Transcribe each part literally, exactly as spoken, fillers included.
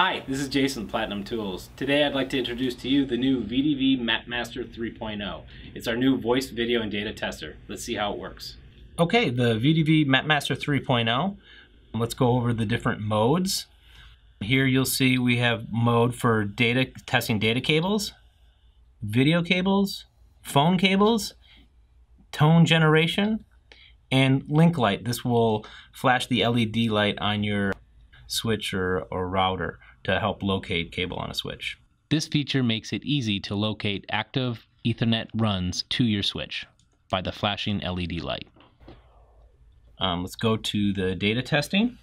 Hi, this is Jason, Platinum Tools. Today I'd like to introduce to you the new V D V MapMaster three point oh. It's our new voice, video, and data tester. Let's see how it works. Okay, the V D V MapMaster three point oh. Let's go over the different modes. Here you'll see we have mode for data testing data cables, video cables, phone cables, tone generation, and link light. This will flash the L E D light on your switch or, or router to help locate cable on a switch. This feature makes it easy to locate active Ethernet runs to your switch by the flashing L E D light. Um, let's go to the data testing.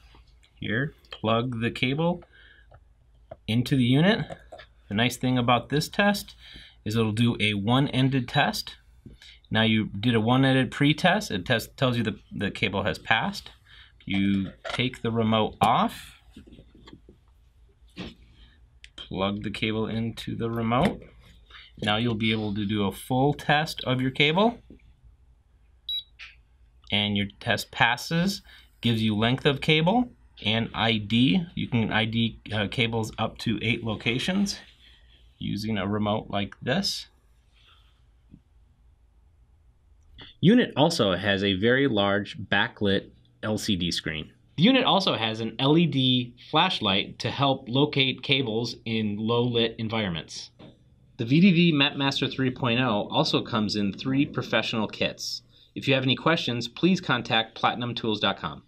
Here, plug the cable into the unit. The nice thing about this test is it'll do a one-ended test. Now you did a one-ended pre-test. It test, tells you the, the cable has passed. You take the remote off. Plug the cable into the remote. Now you'll be able to do a full test of your cable. And your test passes, gives you length of cable and I D. You can I D uh, cables up to eight locations using a remote like this. Unit also has a very large backlit L C D screen. The unit also has an L E D flashlight to help locate cables in low-lit environments. The V D V MapMaster three point oh also comes in three professional kits. If you have any questions, please contact platinum tools dot com.